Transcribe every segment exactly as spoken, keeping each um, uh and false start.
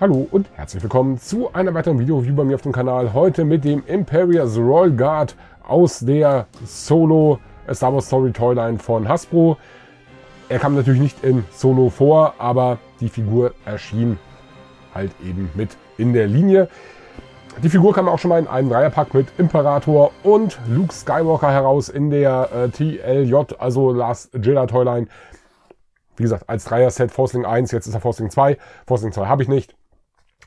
Hallo und herzlich willkommen zu einer weiteren Video-Review bei mir auf dem Kanal. Heute mit dem Imperial Royal Guard aus der Solo Star Wars Story Toyline von Hasbro. Er kam natürlich nicht in Solo vor, aber die Figur erschien halt eben mit in der Linie. Die Figur kam auch schon mal in einem Dreierpack mit Imperator und Luke Skywalker heraus in der äh, T L J, also Last Jedi Toyline. Wie gesagt, als Dreier-Set Forsting eins, jetzt ist er Forsting zwei. Forsting zwei habe ich nicht.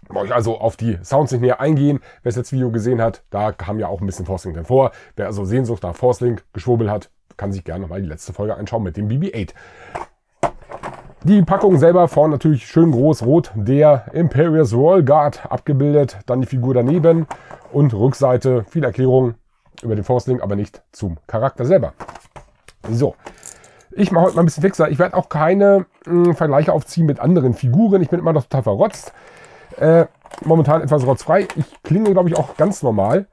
Brauche ich also auf die Sounds nicht näher eingehen. Wer das letzte Video gesehen hat, da kam ja auch ein bisschen Forsting drin vor. Wer also Sehnsucht nach Force Link geschwurbelt hat, kann sich gerne nochmal die letzte Folge anschauen mit dem B B acht. Die Packung selber vorne natürlich schön groß rot, der Imperial Royal Guard abgebildet. Dann die Figur daneben und Rückseite. Viel Erklärung über den Force Link, aber nicht zum Charakter selber. So. Ich mache heute mal ein bisschen fixer. Ich werde auch keine mh, Vergleiche aufziehen mit anderen Figuren. Ich bin immer noch total verrotzt. Äh, momentan etwas rotzfrei. Ich klinge, glaube ich, auch ganz normal.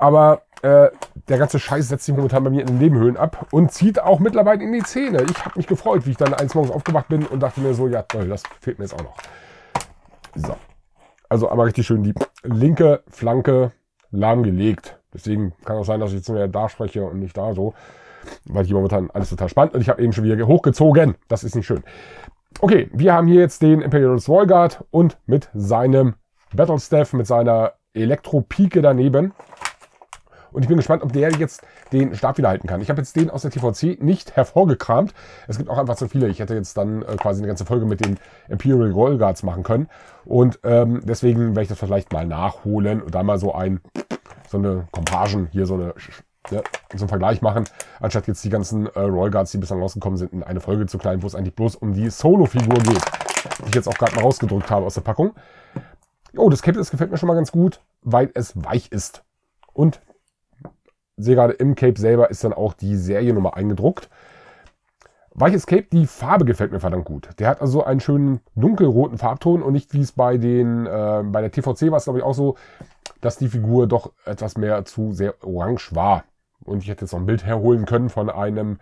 Aber äh, der ganze Scheiß setzt sich momentan bei mir in den Nebenhöhlen ab und zieht auch mittlerweile in die Zähne. Ich habe mich gefreut, wie ich dann eines Morgens aufgewacht bin und dachte mir so, ja toll, das fehlt mir jetzt auch noch. So. Also einmal richtig schön die linke Flanke lahmgelegt. Deswegen kann auch sein, dass ich jetzt nur da spreche und nicht da so. Weil hier momentan alles total spannend und ich habe eben schon wieder hochgezogen. Das ist nicht schön. Okay, wir haben hier jetzt den Imperial Royal Guard und mit seinem Battle Staff, mit seiner Elektropike daneben. Und ich bin gespannt, ob der jetzt den Stab wieder halten kann. Ich habe jetzt den aus der T V C nicht hervorgekramt. Es gibt auch einfach zu viele. Ich hätte jetzt dann äh, quasi eine ganze Folge mit den Imperial Royal Guards machen können. Und ähm, deswegen werde ich das vielleicht mal nachholen und da mal so ein, so eine Comparaison hier, so eine... Ja, so einen Vergleich machen, anstatt jetzt die ganzen äh, Royal Guards, die bislang rausgekommen sind, in eine Folge zu kleiden, wo es eigentlich bloß um die Solo-Figur geht, die ich jetzt auch gerade mal rausgedrückt habe aus der Packung. Oh, das Cape, das gefällt mir schon mal ganz gut, weil es weich ist. Und sehe gerade, im Cape selber ist dann auch die Seriennummer eingedruckt. Weiches Cape, die Farbe gefällt mir verdammt gut. Der hat also einen schönen dunkelroten Farbton und nicht wie es bei den, äh, bei der T V C war es, glaube ich, auch so, dass die Figur doch etwas mehr zu sehr orange war. Und ich hätte jetzt noch ein Bild herholen können von einem,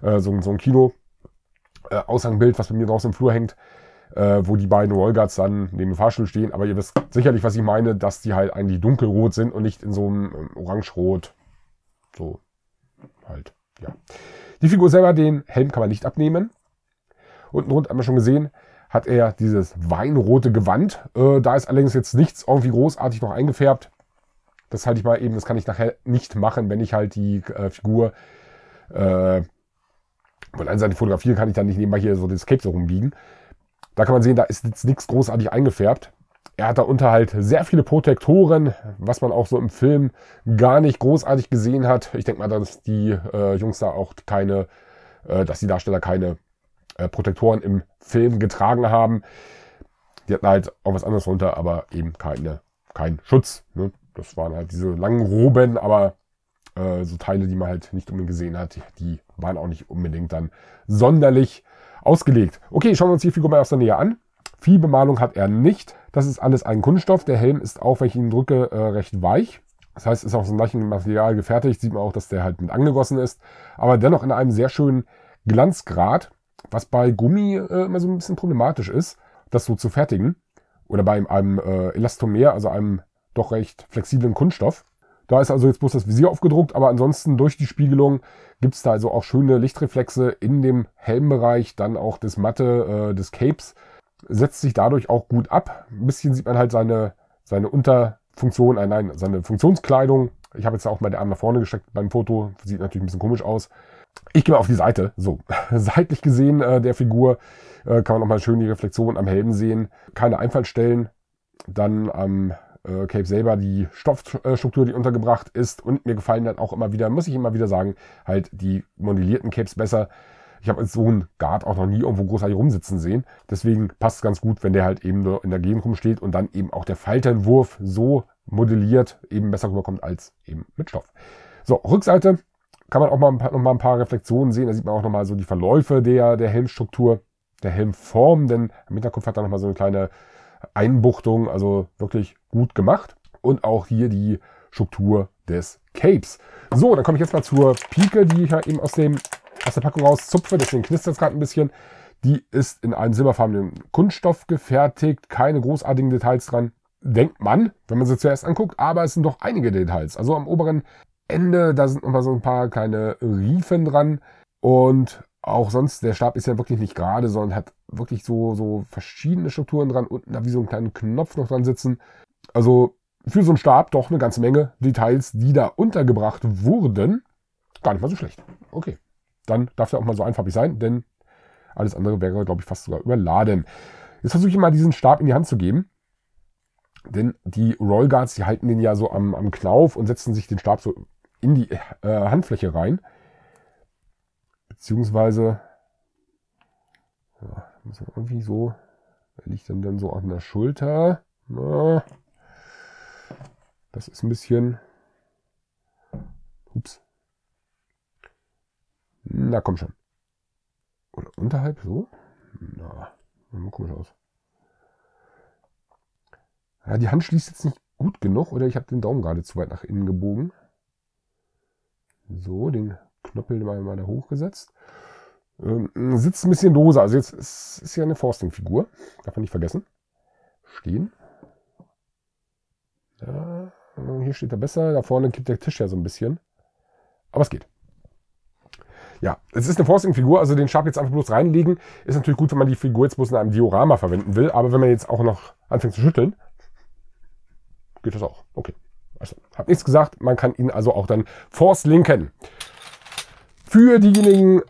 äh, so, so ein Kino-Aushangbild, äh, was bei mir draußen im Flur hängt, äh, wo die beiden Royal Guards dann neben dem Fahrstuhl stehen. Aber ihr wisst sicherlich, was ich meine, dass die halt eigentlich dunkelrot sind und nicht in so einem orange-rot. So, halt, ja. Die Figur selber, den Helm kann man nicht abnehmen. Unten rund, haben wir schon gesehen, hat er dieses weinrote Gewand. Äh, da ist allerdings jetzt nichts irgendwie großartig noch eingefärbt. Das halte ich mal eben, das kann ich nachher nicht machen, wenn ich halt die äh, Figur äh, von einer Seite fotografiere, kann ich dann nicht nebenbei hier so das Cape so rumbiegen. Da kann man sehen, da ist jetzt nichts großartig eingefärbt. Er hat darunter halt sehr viele Protektoren, was man auch so im Film gar nicht großartig gesehen hat. Ich denke mal, dass die äh, Jungs da auch keine, äh, dass die Darsteller keine äh, Protektoren im Film getragen haben. Die hatten halt auch was anderes runter, aber eben keine, kein Schutz, ne? Das waren halt diese langen Roben, aber äh, so Teile, die man halt nicht unbedingt gesehen hat, die waren auch nicht unbedingt dann sonderlich ausgelegt. Okay, schauen wir uns die Figur mal aus der Nähe an. Viel Bemalung hat er nicht. Das ist alles ein Kunststoff. Der Helm ist auch, wenn ich ihn drücke, äh, recht weich. Das heißt, ist auch so ein leichtes Material gefertigt. Sieht man auch, dass der halt mit angegossen ist. Aber dennoch in einem sehr schönen Glanzgrad, was bei Gummi äh, immer so ein bisschen problematisch ist, das so zu fertigen. Oder bei einem äh, Elastomer, also einem doch recht flexiblen Kunststoff. Da ist also jetzt bloß das Visier aufgedruckt, aber ansonsten durch die Spiegelung gibt es da also auch schöne Lichtreflexe in dem Helmbereich, dann auch das Matte äh, des Capes. Setzt sich dadurch auch gut ab. Ein bisschen sieht man halt seine, seine Unterfunktion, äh, nein, seine Funktionskleidung. Ich habe jetzt auch mal den Arm nach vorne gestreckt beim Foto. Sieht natürlich ein bisschen komisch aus. Ich gehe mal auf die Seite. So, seitlich gesehen äh, der Figur äh, kann man nochmal schön die Reflexion am Helm sehen. Keine Einfallstellen. Dann am ähm, Äh, Cape selber, die Stoffstruktur, die untergebracht ist, und mir gefallen dann auch immer wieder, muss ich immer wieder sagen, halt die modellierten Capes besser. Ich habe jetzt so einen Guard auch noch nie irgendwo großartig rumsitzen sehen. Deswegen passt es ganz gut, wenn der halt eben in der Gegend rumsteht und dann eben auch der Faltenwurf so modelliert eben besser rüberkommt als eben mit Stoff. So, Rückseite kann man auch mal ein paar, noch mal ein paar Reflexionen sehen. Da sieht man auch nochmal so die Verläufe der, der Helmstruktur, der Helmform, denn am Hinterkopf hat er nochmal so eine kleine Einbuchtung, also wirklich gut gemacht. Und auch hier die Struktur des Capes. So, dann komme ich jetzt mal zur Pike, die ich ja eben aus, dem, aus der Packung rauszupfe. Deswegen knistert es gerade ein bisschen. Die ist in einem silberfarbenen Kunststoff gefertigt, keine großartigen Details dran. Denkt man, wenn man sie zuerst anguckt, aber es sind doch einige Details. Also am oberen Ende, da sind nochmal so ein paar kleine Riefen dran und auch sonst, der Stab ist ja wirklich nicht gerade, sondern hat wirklich so, so verschiedene Strukturen dran. Unten da wie so einen kleinen Knopf noch dran sitzen. Also für so einen Stab doch eine ganze Menge Details, die da untergebracht wurden. Gar nicht mal so schlecht. Okay, dann darf der auch mal so einfarbig sein, denn alles andere wäre, glaube ich, fast sogar überladen. Jetzt versuche ich mal, diesen Stab in die Hand zu geben. Denn die Royal Guards, die halten den ja so am, am Knauf und setzen sich den Stab so in die äh, Handfläche rein. Beziehungsweise, ja, muss man irgendwie so, der liegt dann, dann so an der Schulter. Na, das ist ein bisschen, ups. Na, komm schon. Oder unterhalb so? Na, mal komisch aus. Ja, die Hand schließt jetzt nicht gut genug, oder ich habe den Daumen gerade zu weit nach innen gebogen. So, den Knöppel mal, mal da hochgesetzt. Ähm, sitzt ein bisschen lose, also jetzt ist, ist ja eine Forsting-Figur. Darf man nicht vergessen. Stehen. Ja, hier steht er besser, da vorne kippt der Tisch ja so ein bisschen. Aber es geht. Ja, es ist eine Forsting-Figur, also den Stab jetzt einfach bloß reinlegen. Ist natürlich gut, wenn man die Figur jetzt bloß in einem Diorama verwenden will, aber wenn man jetzt auch noch anfängt zu schütteln, geht das auch. Okay, also hab nichts gesagt, man kann ihn also auch dann Force Linken. Für diejenigen,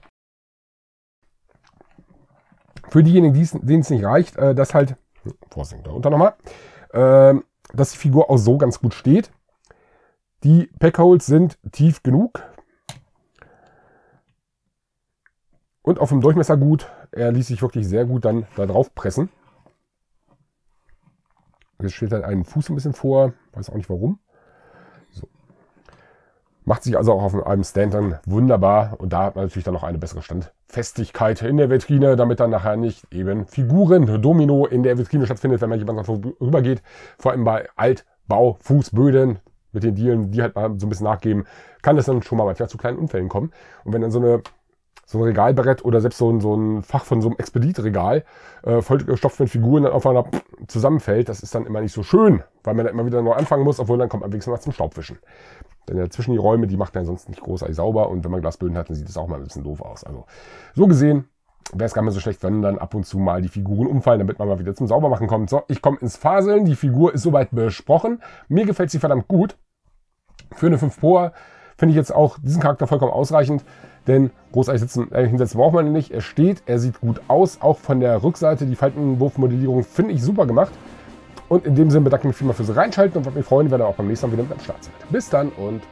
für diejenigen, denen es nicht reicht, dass halt, Force Link darunter nochmal, dass die Figur auch so ganz gut steht. Die Packholes sind tief genug. Und auf dem Durchmesser gut. Er ließ sich wirklich sehr gut dann da drauf pressen. Jetzt steht halt einen Fuß ein bisschen vor. Weiß auch nicht warum. So. Macht sich also auch auf einem Stand dann wunderbar. Und da hat man natürlich dann noch eine bessere Standfestigkeit in der Vitrine, damit dann nachher nicht eben Figuren, Domino in der Vitrine stattfindet, wenn man jemand vorübergeht. Vor allem bei Altbau, Fußböden mit den Dielen, die halt mal so ein bisschen nachgeben, kann es dann schon mal manchmal zu kleinen Unfällen kommen. Und wenn dann so eine... so ein Regalbrett oder selbst so ein, so ein Fach von so einem Expeditregal äh, vollgestopft mit Figuren dann aufeinander zusammenfällt, das ist dann immer nicht so schön, weil man dann immer wieder neu anfangen muss, obwohl dann kommt am wenigsten was zum Staubwischen. Denn dazwischen die Räume, die macht man sonst nicht großartig sauber und wenn man Glasböden hat, dann sieht das auch mal ein bisschen doof aus. Also so gesehen wäre es gar nicht so schlecht, wenn dann ab und zu mal die Figuren umfallen, damit man mal wieder zum Saubermachen kommt. So, ich komme ins Faseln, die Figur ist soweit besprochen. Mir gefällt sie verdammt gut. Für eine fünf Pro finde ich jetzt auch diesen Charakter vollkommen ausreichend. Denn großartig sitzen, äh, hinsetzen braucht man ihn nicht. Er steht, er sieht gut aus. Auch von der Rückseite, die Faltenwurfmodellierung finde ich super gemacht. Und in dem Sinne bedanke ich mich vielmals fürs Reinschalten und würde mich freuen, wenn ihr auch beim nächsten Mal wieder mit am Start seid. Bis dann und...